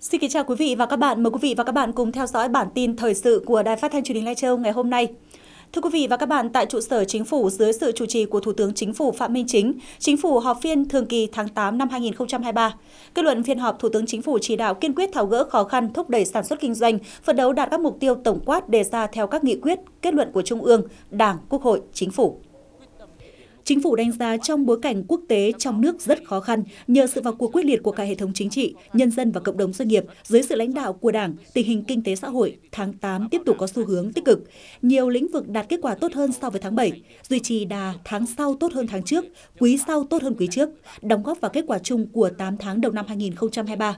Xin kính chào quý vị và các bạn. Mời quý vị và các bạn cùng theo dõi bản tin thời sự của Đài Phát thanh Truyền hình Lai Châu ngày hôm nay. Thưa quý vị và các bạn, tại trụ sở Chính phủ dưới sự chủ trì của Thủ tướng Chính phủ Phạm Minh Chính, Chính phủ họp phiên thường kỳ tháng 8 năm 2023. Kết luận phiên họp, Thủ tướng Chính phủ chỉ đạo kiên quyết tháo gỡ khó khăn, thúc đẩy sản xuất kinh doanh, phấn đấu đạt các mục tiêu tổng quát đề ra theo các nghị quyết, kết luận của Trung ương, Đảng, Quốc hội, Chính phủ. Chính phủ đánh giá trong bối cảnh quốc tế trong nước rất khó khăn, nhờ sự vào cuộc quyết liệt của cả hệ thống chính trị, nhân dân và cộng đồng doanh nghiệp, dưới sự lãnh đạo của Đảng, tình hình kinh tế xã hội tháng 8 tiếp tục có xu hướng tích cực. Nhiều lĩnh vực đạt kết quả tốt hơn so với tháng 7, duy trì đà tháng sau tốt hơn tháng trước, quý sau tốt hơn quý trước, đóng góp vào kết quả chung của 8 tháng đầu năm 2023.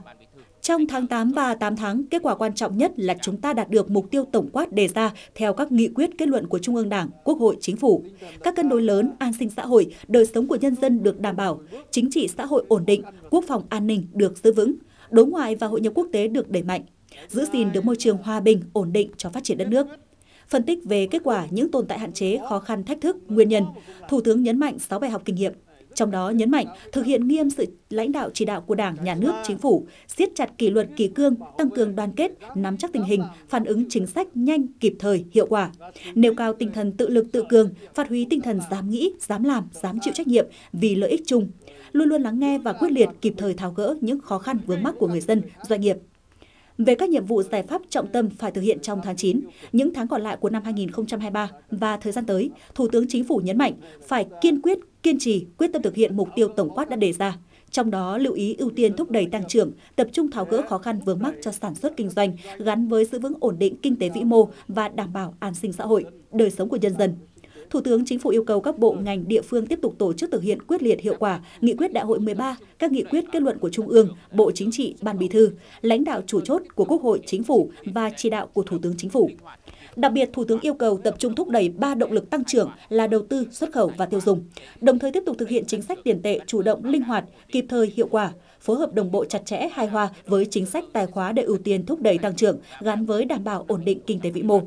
Trong tháng 8 và 8 tháng, kết quả quan trọng nhất là chúng ta đạt được mục tiêu tổng quát đề ra theo các nghị quyết kết luận của Trung ương Đảng, Quốc hội, Chính phủ. Các cân đối lớn, an sinh xã hội, đời sống của nhân dân được đảm bảo, chính trị xã hội ổn định, quốc phòng an ninh được giữ vững, đối ngoại và hội nhập quốc tế được đẩy mạnh, giữ gìn được môi trường hòa bình, ổn định cho phát triển đất nước. Phân tích về kết quả, những tồn tại hạn chế, khó khăn, thách thức, nguyên nhân, Thủ tướng nhấn mạnh 6 bài học kinh nghiệm. Trong đó nhấn mạnh thực hiện nghiêm sự lãnh đạo chỉ đạo của Đảng, Nhà nước, Chính phủ, siết chặt kỷ luật kỷ cương, tăng cường đoàn kết, nắm chắc tình hình, phản ứng chính sách nhanh, kịp thời, hiệu quả. Nêu cao tinh thần tự lực tự cường, phát huy tinh thần dám nghĩ, dám làm, dám chịu trách nhiệm vì lợi ích chung. Luôn luôn lắng nghe và quyết liệt kịp thời tháo gỡ những khó khăn vướng mắc của người dân, doanh nghiệp. Về các nhiệm vụ giải pháp trọng tâm phải thực hiện trong tháng 9, những tháng còn lại của năm 2023 và thời gian tới, Thủ tướng Chính phủ nhấn mạnh phải kiên quyết, kiên trì, quyết tâm thực hiện mục tiêu tổng quát đã đề ra. Trong đó, lưu ý ưu tiên thúc đẩy tăng trưởng, tập trung tháo gỡ khó khăn vướng mắc cho sản xuất kinh doanh, gắn với giữ vững ổn định kinh tế vĩ mô và đảm bảo an sinh xã hội, đời sống của nhân dân. Thủ tướng Chính phủ yêu cầu các bộ ngành địa phương tiếp tục tổ chức thực hiện quyết liệt hiệu quả nghị quyết Đại hội 13, các nghị quyết kết luận của Trung ương, Bộ Chính trị, Ban Bí thư, lãnh đạo chủ chốt của Quốc hội, Chính phủ và chỉ đạo của Thủ tướng Chính phủ. Đặc biệt, Thủ tướng yêu cầu tập trung thúc đẩy 3 động lực tăng trưởng là đầu tư, xuất khẩu và tiêu dùng, đồng thời tiếp tục thực hiện chính sách tiền tệ chủ động, linh hoạt, kịp thời, hiệu quả, phối hợp đồng bộ chặt chẽ, hài hòa với chính sách tài khóa để ưu tiên thúc đẩy tăng trưởng gắn với đảm bảo ổn định kinh tế vĩ mô.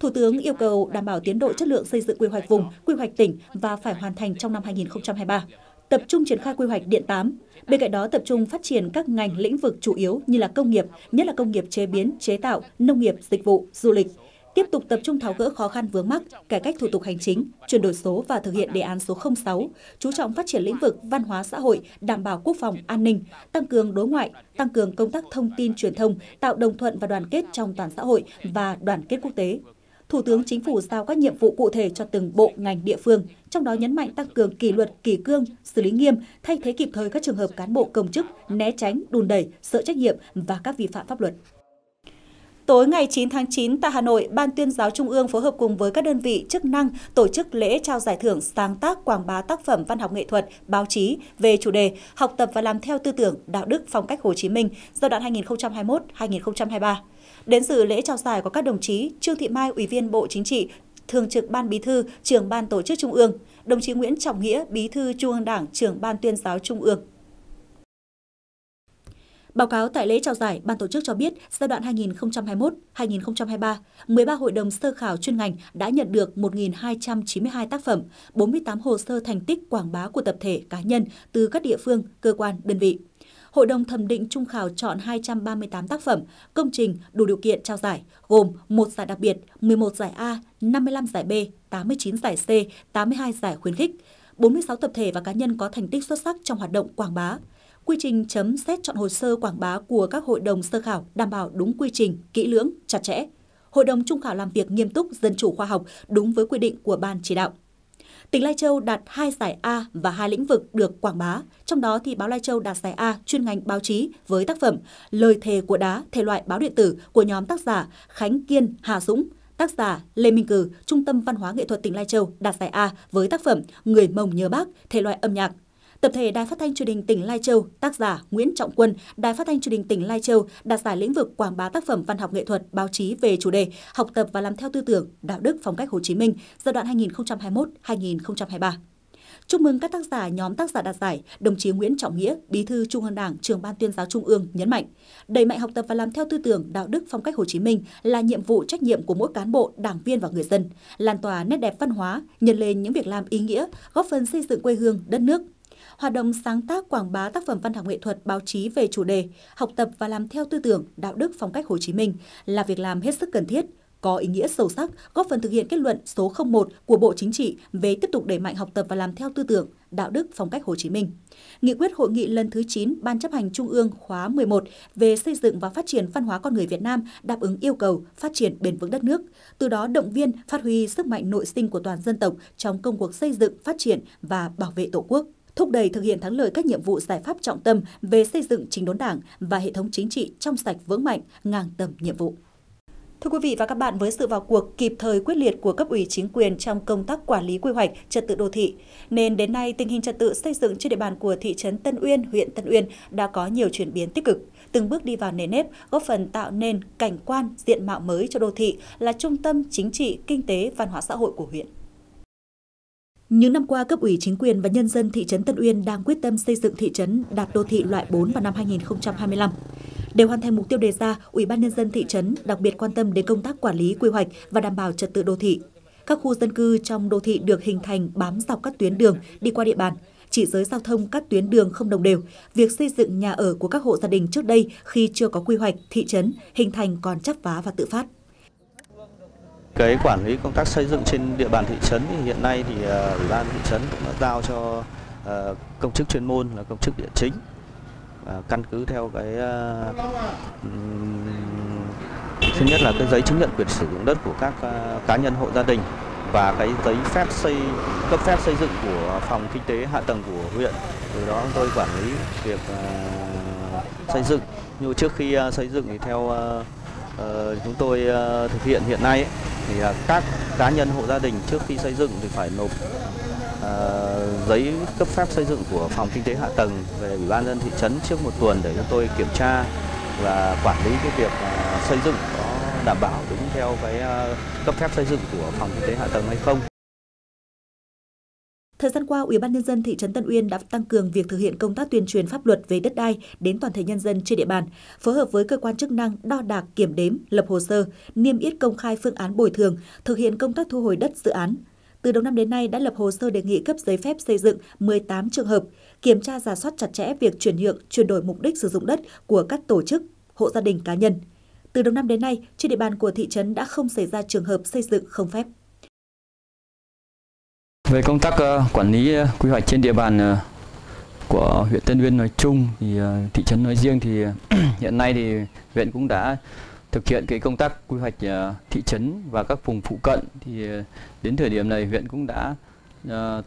Thủ tướng yêu cầu đảm bảo tiến độ chất lượng xây dựng quy hoạch vùng, quy hoạch tỉnh và phải hoàn thành trong năm 2023. Tập trung triển khai quy hoạch điện 8. Bên cạnh đó, tập trung phát triển các ngành lĩnh vực chủ yếu như là công nghiệp, nhất là công nghiệp chế biến, chế tạo, nông nghiệp, dịch vụ, du lịch. Tiếp tục tập trung tháo gỡ khó khăn vướng mắc, cải cách thủ tục hành chính, chuyển đổi số và thực hiện đề án số 06, chú trọng phát triển lĩnh vực văn hóa xã hội, đảm bảo quốc phòng, an ninh, tăng cường đối ngoại, tăng cường công tác thông tin truyền thông, tạo đồng thuận và đoàn kết trong toàn xã hội và đoàn kết quốc tế. Thủ tướng Chính phủ giao các nhiệm vụ cụ thể cho từng bộ ngành địa phương, trong đó nhấn mạnh tăng cường kỷ luật, kỷ cương, xử lý nghiêm, thay thế kịp thời các trường hợp cán bộ công chức né tránh, đùn đẩy, sợ trách nhiệm và các vi phạm pháp luật. Tối ngày 9 tháng 9 tại Hà Nội, Ban Tuyên giáo Trung ương phối hợp cùng với các đơn vị chức năng tổ chức lễ trao giải thưởng sáng tác quảng bá tác phẩm văn học nghệ thuật, báo chí về chủ đề Học tập và làm theo tư tưởng, đạo đức, phong cách Hồ Chí Minh giai đoạn 2021-2023. Đến dự lễ trao giải có các đồng chí Trương Thị Mai, Ủy viên Bộ Chính trị, Thường trực Ban Bí thư, Trưởng Ban Tổ chức Trung ương, đồng chí Nguyễn Trọng Nghĩa, Bí thư Trung ương Đảng, Trưởng Ban Tuyên giáo Trung ương. Báo cáo tại lễ trao giải, Ban tổ chức cho biết giai đoạn 2021-2023, 13 hội đồng sơ khảo chuyên ngành đã nhận được 1.292 tác phẩm, 48 hồ sơ thành tích quảng bá của tập thể cá nhân từ các địa phương, cơ quan, đơn vị. Hội đồng thẩm định trung khảo chọn 238 tác phẩm, công trình đủ điều kiện trao giải, gồm 1 giải đặc biệt, 11 giải A, 55 giải B, 89 giải C, 82 giải khuyến khích, 46 tập thể và cá nhân có thành tích xuất sắc trong hoạt động quảng bá. Quy trình chấm xét chọn hồ sơ quảng bá của các hội đồng sơ khảo đảm bảo đúng quy trình, kỹ lưỡng, chặt chẽ. Hội đồng trung khảo làm việc nghiêm túc, dân chủ khoa học, đúng với quy định của Ban chỉ đạo. Tỉnh Lai Châu đạt 2 giải A và 2 lĩnh vực được quảng bá, trong đó thì báo Lai Châu đạt giải A chuyên ngành báo chí với tác phẩm Lời thề của đá, thể loại báo điện tử của nhóm tác giả Khánh Kiên, Hà Dũng, tác giả Lê Minh Cừ, Trung tâm Văn hóa Nghệ thuật tỉnh Lai Châu đạt giải A với tác phẩm Người Mông nhớ Bác, thể loại âm nhạc. Tập thể Đài Phát thanh Truyền hình tỉnh Lai Châu, tác giả Nguyễn Trọng Quân, Đài Phát thanh Truyền hình tỉnh Lai Châu đạt giải lĩnh vực quảng bá tác phẩm văn học nghệ thuật, báo chí về chủ đề Học tập và làm theo tư tưởng, đạo đức, phong cách Hồ Chí Minh giai đoạn 2021-2023. Chúc mừng các tác giả, nhóm tác giả đạt giải, đồng chí Nguyễn Trọng Nghĩa, Bí thư Trung ương Đảng, Trưởng Ban Tuyên giáo Trung ương nhấn mạnh, đẩy mạnh học tập và làm theo tư tưởng, đạo đức, phong cách Hồ Chí Minh là nhiệm vụ trách nhiệm của mỗi cán bộ, đảng viên và người dân, lan tỏa nét đẹp văn hóa, nhân lên những việc làm ý nghĩa, góp phần xây dựng quê hương, đất nước. Hoạt động sáng tác quảng bá tác phẩm văn học nghệ thuật báo chí về chủ đề học tập và làm theo tư tưởng, đạo đức, phong cách Hồ Chí Minh là việc làm hết sức cần thiết, có ý nghĩa sâu sắc, góp phần thực hiện kết luận số 01 của Bộ Chính trị về tiếp tục đẩy mạnh học tập và làm theo tư tưởng, đạo đức, phong cách Hồ Chí Minh. Nghị quyết hội nghị lần thứ 9 Ban chấp hành Trung ương khóa 11 về xây dựng và phát triển văn hóa con người Việt Nam đáp ứng yêu cầu phát triển bền vững đất nước, từ đó động viên, phát huy sức mạnh nội sinh của toàn dân tộc trong công cuộc xây dựng, phát triển và bảo vệ Tổ quốc. Thúc đẩy thực hiện thắng lợi các nhiệm vụ giải pháp trọng tâm về xây dựng chỉnh đốn Đảng và hệ thống chính trị trong sạch vững mạnh, ngang tầm nhiệm vụ. Thưa quý vị và các bạn, với sự vào cuộc kịp thời quyết liệt của cấp ủy chính quyền trong công tác quản lý quy hoạch, trật tự đô thị, nên đến nay tình hình trật tự xây dựng trên địa bàn của thị trấn Tân Uyên, huyện Tân Uyên đã có nhiều chuyển biến tích cực, từng bước đi vào nề nếp, góp phần tạo nên cảnh quan diện mạo mới cho đô thị là trung tâm chính trị, kinh tế, văn hóa xã hội của huyện. Những năm qua, cấp ủy chính quyền và nhân dân thị trấn Tân Uyên đang quyết tâm xây dựng thị trấn đạt đô thị loại 4 vào năm 2025. Để hoàn thành mục tiêu đề ra, Ủy ban Nhân dân thị trấn đặc biệt quan tâm đến công tác quản lý quy hoạch và đảm bảo trật tự đô thị. Các khu dân cư trong đô thị được hình thành bám dọc các tuyến đường đi qua địa bàn, chỉ giới giao thông các tuyến đường không đồng đều. Việc xây dựng nhà ở của các hộ gia đình trước đây khi chưa có quy hoạch thị trấn hình thành còn chắp vá và tự phát. Cái quản lý công tác xây dựng trên địa bàn thị trấn thì hiện nay thì Ủy ban thị trấn cũng đã giao cho công chức chuyên môn là công chức địa chính, căn cứ theo cái thứ nhất là cái giấy chứng nhận quyền sử dụng đất của các cá nhân hộ gia đình và cái giấy phép cấp phép xây dựng của phòng kinh tế hạ tầng của huyện. Từ đó tôi quản lý việc xây dựng. Như trước khi xây dựng thì theo chúng tôi thực hiện hiện nay ấy, thì các cá nhân hộ gia đình trước khi xây dựng thì phải nộp giấy cấp phép xây dựng của phòng kinh tế hạ tầng về Ủy ban nhân dân thị trấn trước một tuần để chúng tôi kiểm tra và quản lý cái việc xây dựng có đảm bảo đúng theo cái cấp phép xây dựng của phòng kinh tế hạ tầng hay không. Thời gian qua, Ủy ban Nhân dân thị trấn Tân Uyên đã tăng cường việc thực hiện công tác tuyên truyền pháp luật về đất đai đến toàn thể nhân dân trên địa bàn, phối hợp với cơ quan chức năng đo đạc, kiểm đếm, lập hồ sơ, niêm yết công khai phương án bồi thường, thực hiện công tác thu hồi đất dự án. Từ đầu năm đến nay đã lập hồ sơ đề nghị cấp giấy phép xây dựng 18 trường hợp, kiểm tra rà soát chặt chẽ việc chuyển nhượng, chuyển đổi mục đích sử dụng đất của các tổ chức, hộ gia đình, cá nhân. Từ đầu năm đến nay, trên địa bàn của thị trấn đã không xảy ra trường hợp xây dựng không phép. Về công tác quản lý quy hoạch trên địa bàn của huyện Tân Uyên nói chung thì thị trấn nói riêng thì hiện nay thì huyện cũng đã thực hiện cái công tác quy hoạch thị trấn và các vùng phụ cận, thì đến thời điểm này huyện cũng đã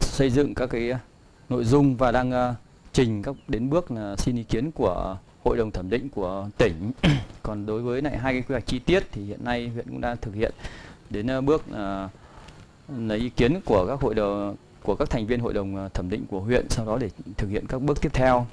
xây dựng các cái nội dung và đang trình các đến bước là xin ý kiến của hội đồng thẩm định của tỉnh. Còn đối với lại hai cái quy hoạch chi tiết thì hiện nay huyện cũng đang thực hiện đến bước lấy ý kiến của các các thành viên hội đồng thẩm định của huyện, sau đó để thực hiện các bước tiếp theo.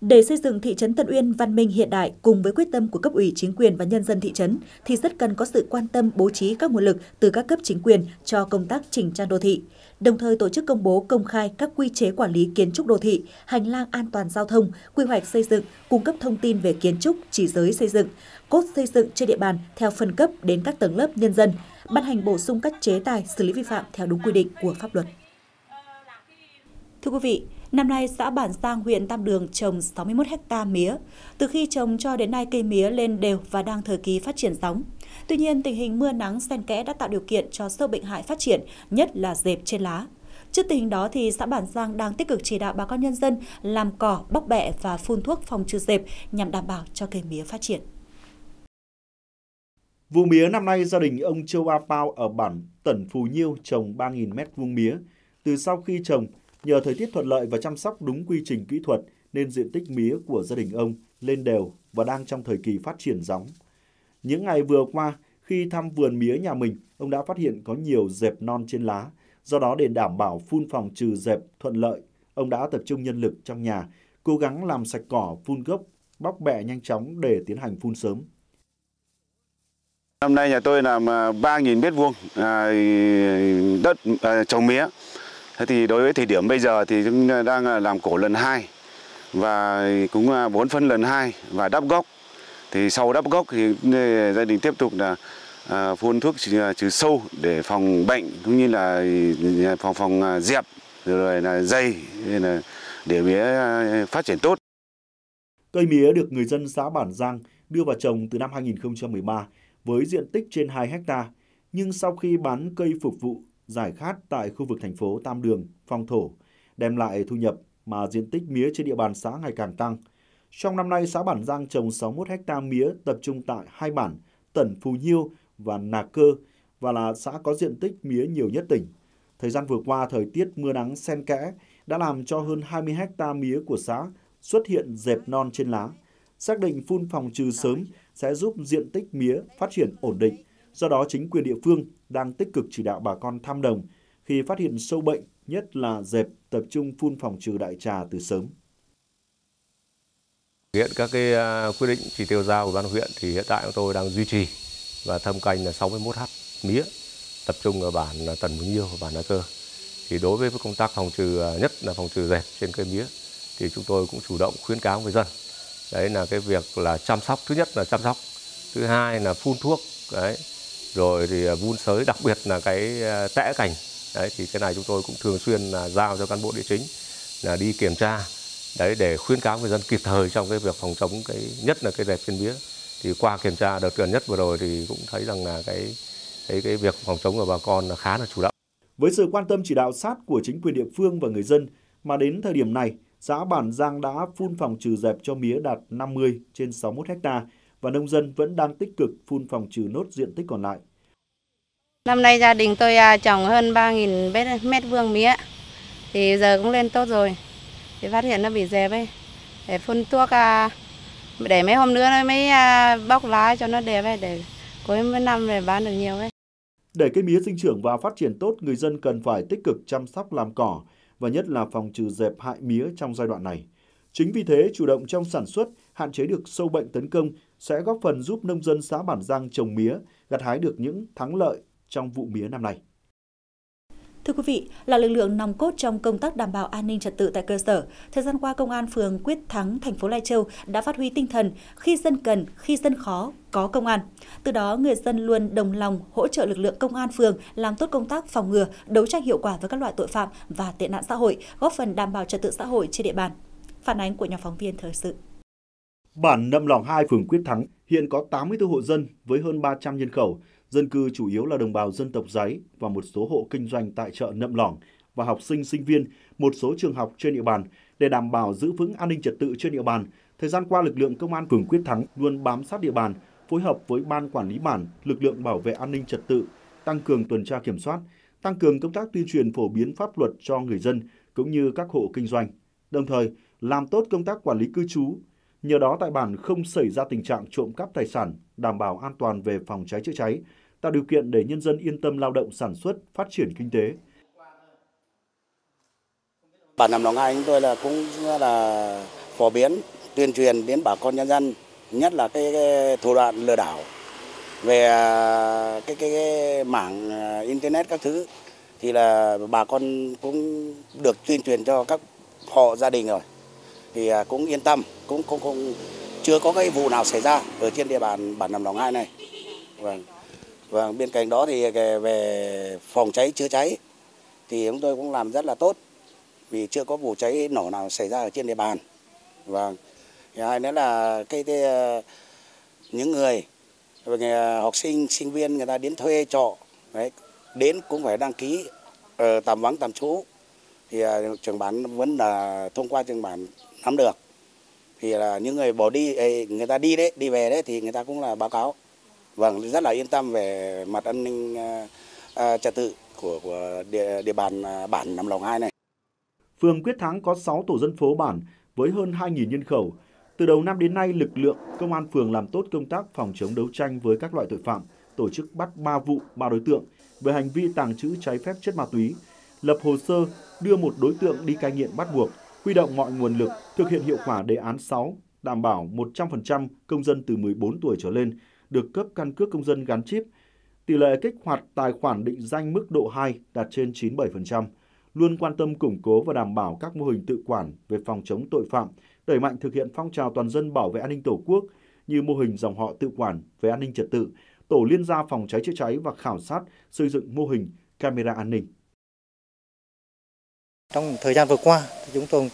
Để xây dựng thị trấn Tân Uyên văn minh hiện đại cùng với quyết tâm của cấp ủy chính quyền và nhân dân thị trấn thì rất cần có sự quan tâm bố trí các nguồn lực từ các cấp chính quyền cho công tác chỉnh trang đô thị, đồng thời tổ chức công bố công khai các quy chế quản lý kiến trúc đô thị, hành lang an toàn giao thông, quy hoạch xây dựng, cung cấp thông tin về kiến trúc, chỉ giới xây dựng, cốt xây dựng trên địa bàn theo phân cấp đến các tầng lớp nhân dân, ban hành bổ sung các chế tài xử lý vi phạm theo đúng quy định của pháp luật. Thưa quý vị, năm nay, xã Bản Giang, huyện Tam Đường trồng 61 ha mía. Từ khi trồng cho đến nay, cây mía lên đều và đang thời kỳ phát triển gióng. Tuy nhiên, tình hình mưa nắng xen kẽ đã tạo điều kiện cho sâu bệnh hại phát triển, nhất là dẹp trên lá. Trước tình hình đó, thì xã Bản Giang đang tích cực chỉ đạo bà con nhân dân làm cỏ, bóc bẹ và phun thuốc phòng trừ dẹp nhằm đảm bảo cho cây mía phát triển. Vụ mía năm nay, gia đình ông Châu A-Pao ở bản Tẩn Phù Nhiêu trồng 3.000 m2 mía. Từ sau khi trồng, nhờ thời tiết thuận lợi và chăm sóc đúng quy trình kỹ thuật nên diện tích mía của gia đình ông lên đều và đang trong thời kỳ phát triển gióng. Những ngày vừa qua, khi thăm vườn mía nhà mình, ông đã phát hiện có nhiều dẹp non trên lá. Do đó, để đảm bảo phun phòng trừ dẹp thuận lợi, ông đã tập trung nhân lực trong nhà, cố gắng làm sạch cỏ, phun gốc, bóc bẹ nhanh chóng để tiến hành phun sớm. Năm nay nhà tôi làm 3.000 m2 đất trồng mía. Thế thì đối với thời điểm bây giờ thì chúng đang làm cổ lần 2 và cũng bón phân lần 2 và đắp gốc. Thì sau đắp gốc thì gia đình tiếp tục là phun thuốc trừ sâu để phòng bệnh cũng như là phòng dẹp rồi là dây là để mía phát triển tốt. Cây mía được người dân xã Bản Giang đưa vào trồng từ năm 2013 với diện tích trên 2 hectare, nhưng sau khi bán cây phục vụ giải khát tại khu vực thành phố Tam Đường, Phong Thổ, đem lại thu nhập mà diện tích mía trên địa bàn xã ngày càng tăng. Trong năm nay, xã Bản Giang trồng 61 ha mía tập trung tại hai bản Tẩn Phù Nhiêu và Nà Cơ và là xã có diện tích mía nhiều nhất tỉnh. Thời gian vừa qua, thời tiết mưa nắng xen kẽ đã làm cho hơn 20 ha mía của xã xuất hiện dẹp non trên lá. Xác định phun phòng trừ sớm sẽ giúp diện tích mía phát triển ổn định. Do đó, chính quyền địa phương đang tích cực chỉ đạo bà con thăm đồng khi phát hiện sâu bệnh, nhất là dẹp, tập trung phun phòng trừ đại trà từ sớm. Hiện các cái quy định chỉ tiêu giao của ban huyện thì hiện tại tôi đang duy trì và thâm canh là 61 ha mía, tập trung ở bản Tẩn Phù Nhiêu và bản Nà Cơ. Thì đối với công tác phòng trừ, nhất là phòng trừ dẹp trên cây mía, thì chúng tôi cũng chủ động khuyến cáo người dân. Đấy là cái việc là chăm sóc, thứ nhất là chăm sóc, thứ hai là phun thuốc, đấy, rồi thì vun sới, đặc biệt là cái tẽ cành. Đấy, thì cái này chúng tôi cũng thường xuyên là giao cho cán bộ địa chính là đi kiểm tra, đấy, để khuyến cáo người dân kịp thời trong cái việc phòng chống cái, nhất là cái dẹp trên mía. Thì qua kiểm tra đợt gần nhất vừa rồi thì cũng thấy rằng là cái việc phòng chống của bà con là khá là chủ động. Với sự quan tâm chỉ đạo sát của chính quyền địa phương và người dân, mà đến thời điểm này, xã Bản Giang đã phun phòng trừ dẹp cho mía đạt 50 trên 61 ha và nông dân vẫn đang tích cực phun phòng trừ nốt diện tích còn lại. Năm nay gia đình tôi trồng hơn 3.000 mét vuông mía, thì giờ cũng lên tốt rồi, thì phát hiện nó bị dẹp ấy, để phun thuốc, để mấy hôm nữa nó mới bóc lá cho nó đẹp ấy, để cuối năm này bán được nhiều ấy. Để cây mía sinh trưởng và phát triển tốt, người dân cần phải tích cực chăm sóc làm cỏ và nhất là phòng trừ dẹp hại mía trong giai đoạn này. Chính vì thế, chủ động trong sản xuất, hạn chế được sâu bệnh tấn công sẽ góp phần giúp nông dân xã Bản Giang trồng mía gặt hái được những thắng lợi trong vụ mía năm nay. Thưa quý vị, là lực lượng nòng cốt trong công tác đảm bảo an ninh trật tự tại cơ sở, thời gian qua Công an phường Quyết Thắng, thành phố Lai Châu đã phát huy tinh thần khi dân cần, khi dân khó, có công an. Từ đó, người dân luôn đồng lòng hỗ trợ lực lượng công an phường làm tốt công tác phòng ngừa, đấu tranh hiệu quả với các loại tội phạm và tệ nạn xã hội, góp phần đảm bảo trật tự xã hội trên địa bàn. Phản ánh của nhóm phóng viên thời sự. Bản Nậm Lòng 2, phường Quyết Thắng hiện có 84 hộ dân với hơn 300 nhân khẩu. Dân cư chủ yếu là đồng bào dân tộc Dáy và một số hộ kinh doanh tại chợ Nậm Lòng và học sinh, sinh viên một số trường học trên địa bàn. Để đảm bảo giữ vững an ninh trật tự trên địa bàn, thời gian qua lực lượng công an phường Quyết Thắng luôn bám sát địa bàn, phối hợp với ban quản lý bản, lực lượng bảo vệ an ninh trật tự, tăng cường tuần tra kiểm soát, tăng cường công tác tuyên truyền phổ biến pháp luật cho người dân cũng như các hộ kinh doanh. Đồng thời, làm tốt công tác quản lý cư trú. Nhờ đó tại bản không xảy ra tình trạng trộm cắp tài sản, đảm bảo an toàn về phòng cháy chữa cháy, tạo điều kiện để nhân dân yên tâm lao động sản xuất, phát triển kinh tế. Bản Nậm Lòng 2 chúng tôi là cũng là phổ biến tuyên truyền đến bà con nhân dân, nhất là cái thủ đoạn lừa đảo về cái mảng internet các thứ, thì là bà con cũng được tuyên truyền cho các hộ gia đình rồi, thì cũng yên tâm, cũng chưa có cái vụ nào xảy ra ở trên địa bàn bản Nậm Lòng 2 này. Và bên cạnh đó thì về phòng cháy chữa cháy thì chúng tôi cũng làm rất là tốt, vì chưa có vụ cháy nổ nào xảy ra ở trên địa bàn. Và hai nữa là những người học sinh, sinh viên người ta đến thuê trọ, đấy, đến cũng phải đăng ký tạm vắng tạm trú, thì trưởng bản vẫn là thông qua trưởng bản nắm được. Thì là những người bỏ đi, người ta đi đấy, đi về đấy thì người ta cũng là báo cáo. Vâng, rất là yên tâm về mặt an ninh trật tự của địa bàn bản Nậm Lòng 2 này. Phường Quyết Thắng có 6 tổ dân phố bản với hơn 2.000 nhân khẩu. Từ đầu năm đến nay, lực lượng công an phường làm tốt công tác phòng chống đấu tranh với các loại tội phạm, tổ chức bắt 3 vụ 3 đối tượng về hành vi tàng trữ trái phép chất ma túy, lập hồ sơ đưa một đối tượng đi cai nghiện bắt buộc, huy động mọi nguồn lực thực hiện hiệu quả đề án 6, đảm bảo 100% công dân từ 14 tuổi trở lên được cấp căn cước công dân gắn chip. Tỷ lệ kích hoạt tài khoản định danh mức độ 2 đạt trên 97%, luôn quan tâm củng cố và đảm bảo các mô hình tự quản về phòng chống tội phạm, đẩy mạnh thực hiện phong trào toàn dân bảo vệ an ninh Tổ quốc như mô hình dòng họ tự quản về an ninh trật tự, tổ liên gia phòng cháy chữa cháy và khảo sát xây dựng mô hình camera an ninh. Trong thời gian vừa qua, thì chúng tôi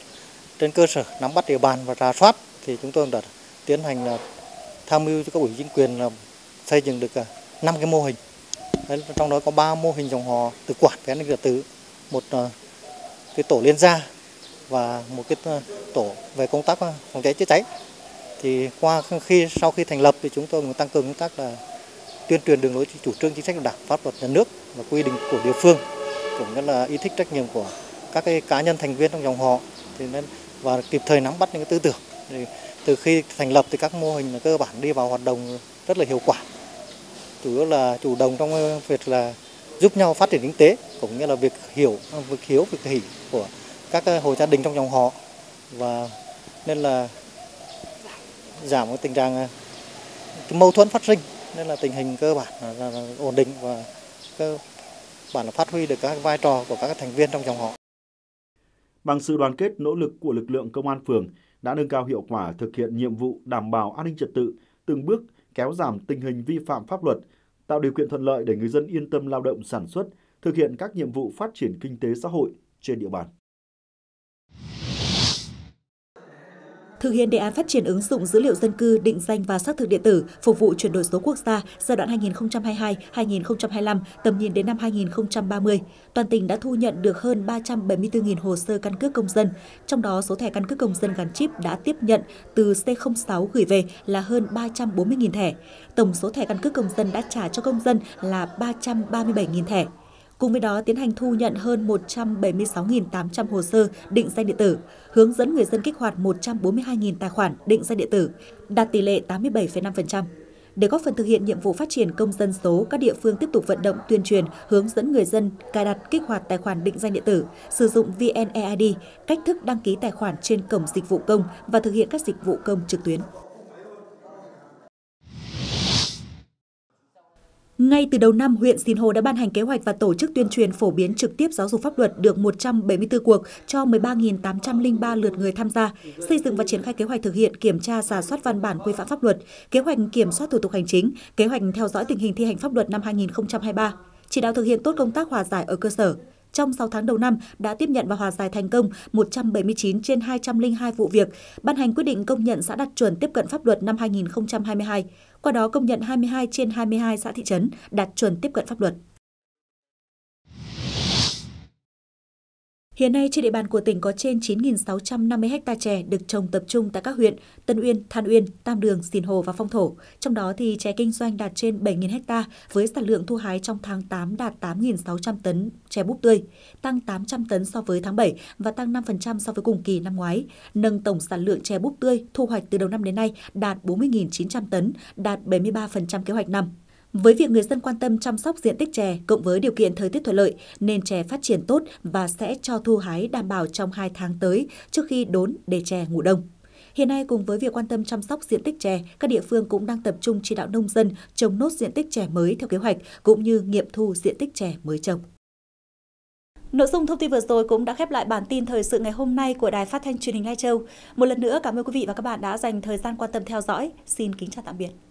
trên cơ sở nắm bắt địa bàn và rà soát thì chúng tôi đã tiến hành là tham mưu cho các ủy chính quyền là xây dựng được 5 cái mô hình. Đấy, trong đó có 3 mô hình dòng họ tự quản về an ninh trật tự, một cái tổ liên gia và một cái tổ về công tác phòng cháy chữa cháy. Thì sau khi thành lập thì chúng tôi cũng tăng cường công tác là tuyên truyền đường lối chủ trương chính sách của Đảng, pháp luật nhà nước và quy định của địa phương, cũng như là ý thức trách nhiệm của các cái cá nhân thành viên trong dòng họ, thì nên và kịp thời nắm bắt những cái tư tưởng. Thì từ khi thành lập thì các mô hình là cơ bản đi vào hoạt động rất là hiệu quả, chủ yếu là chủ động trong việc là giúp nhau phát triển kinh tế, cũng như là việc hiểu việc hỉ của các hộ gia đình trong dòng họ, và nên là giảm cái tình trạng cái mâu thuẫn phát sinh, nên là tình hình cơ bản là ổn định và cơ bản là phát huy được các vai trò của các thành viên trong dòng họ. Bằng sự đoàn kết nỗ lực của lực lượng công an phường đã nâng cao hiệu quả thực hiện nhiệm vụ đảm bảo an ninh trật tự, từng bước kéo giảm tình hình vi phạm pháp luật, tạo điều kiện thuận lợi để người dân yên tâm lao động sản xuất, thực hiện các nhiệm vụ phát triển kinh tế xã hội trên địa bàn. Thực hiện đề án phát triển ứng dụng dữ liệu dân cư, định danh và xác thực điện tử phục vụ chuyển đổi số quốc gia giai đoạn 2022-2025, tầm nhìn đến năm 2030, toàn tỉnh đã thu nhận được hơn 374.000 hồ sơ căn cước công dân, trong đó số thẻ căn cước công dân gắn chip đã tiếp nhận từ C06 gửi về là hơn 340.000 thẻ. Tổng số thẻ căn cước công dân đã trả cho công dân là 337.000 thẻ. Cùng với đó, tiến hành thu nhận hơn 176.800 hồ sơ định danh điện tử, hướng dẫn người dân kích hoạt 142.000 tài khoản định danh điện tử, đạt tỷ lệ 87,5%. Để góp phần thực hiện nhiệm vụ phát triển công dân số, các địa phương tiếp tục vận động tuyên truyền, hướng dẫn người dân cài đặt kích hoạt tài khoản định danh điện tử, sử dụng VNeID, cách thức đăng ký tài khoản trên cổng dịch vụ công và thực hiện các dịch vụ công trực tuyến. Ngay từ đầu năm, huyện Sìn Hồ đã ban hành kế hoạch và tổ chức tuyên truyền phổ biến trực tiếp giáo dục pháp luật được 174 cuộc cho 13.803 lượt người tham gia, xây dựng và triển khai kế hoạch thực hiện kiểm tra rà soát văn bản quy phạm pháp luật, kế hoạch kiểm soát thủ tục hành chính, kế hoạch theo dõi tình hình thi hành pháp luật năm 2023, chỉ đạo thực hiện tốt công tác hòa giải ở cơ sở. Trong 6 tháng đầu năm đã tiếp nhận và hòa giải thành công 179 trên 202 vụ việc, ban hành quyết định công nhận xã đạt chuẩn tiếp cận pháp luật năm 2022. Qua đó công nhận 22 trên 22 xã thị trấn đạt chuẩn tiếp cận pháp luật. Hiện nay trên địa bàn của tỉnh có trên 9.650 ha chè được trồng tập trung tại các huyện Tân Uyên, Than Uyên, Tam Đường, Sìn Hồ và Phong Thổ. Trong đó thì chè kinh doanh đạt trên 7.000 ha với sản lượng thu hái trong tháng 8 đạt 8.600 tấn chè búp tươi, tăng 800 tấn so với tháng 7 và tăng 5% so với cùng kỳ năm ngoái. Nâng tổng sản lượng chè búp tươi thu hoạch từ đầu năm đến nay đạt 40.900 tấn, đạt 73% kế hoạch năm. Với việc người dân quan tâm chăm sóc diện tích chè cộng với điều kiện thời tiết thuận lợi nên chè phát triển tốt và sẽ cho thu hái đảm bảo trong 2 tháng tới trước khi đốn để chè ngủ đông. Hiện nay cùng với việc quan tâm chăm sóc diện tích chè, các địa phương cũng đang tập trung chỉ đạo nông dân trồng nốt diện tích chè mới theo kế hoạch cũng như nghiệm thu diện tích chè mới trồng. Nội dung thông tin vừa rồi cũng đã khép lại bản tin thời sự ngày hôm nay của Đài Phát thanh Truyền hình Lai Châu. Một lần nữa cảm ơn quý vị và các bạn đã dành thời gian quan tâm theo dõi. Xin kính chào tạm biệt.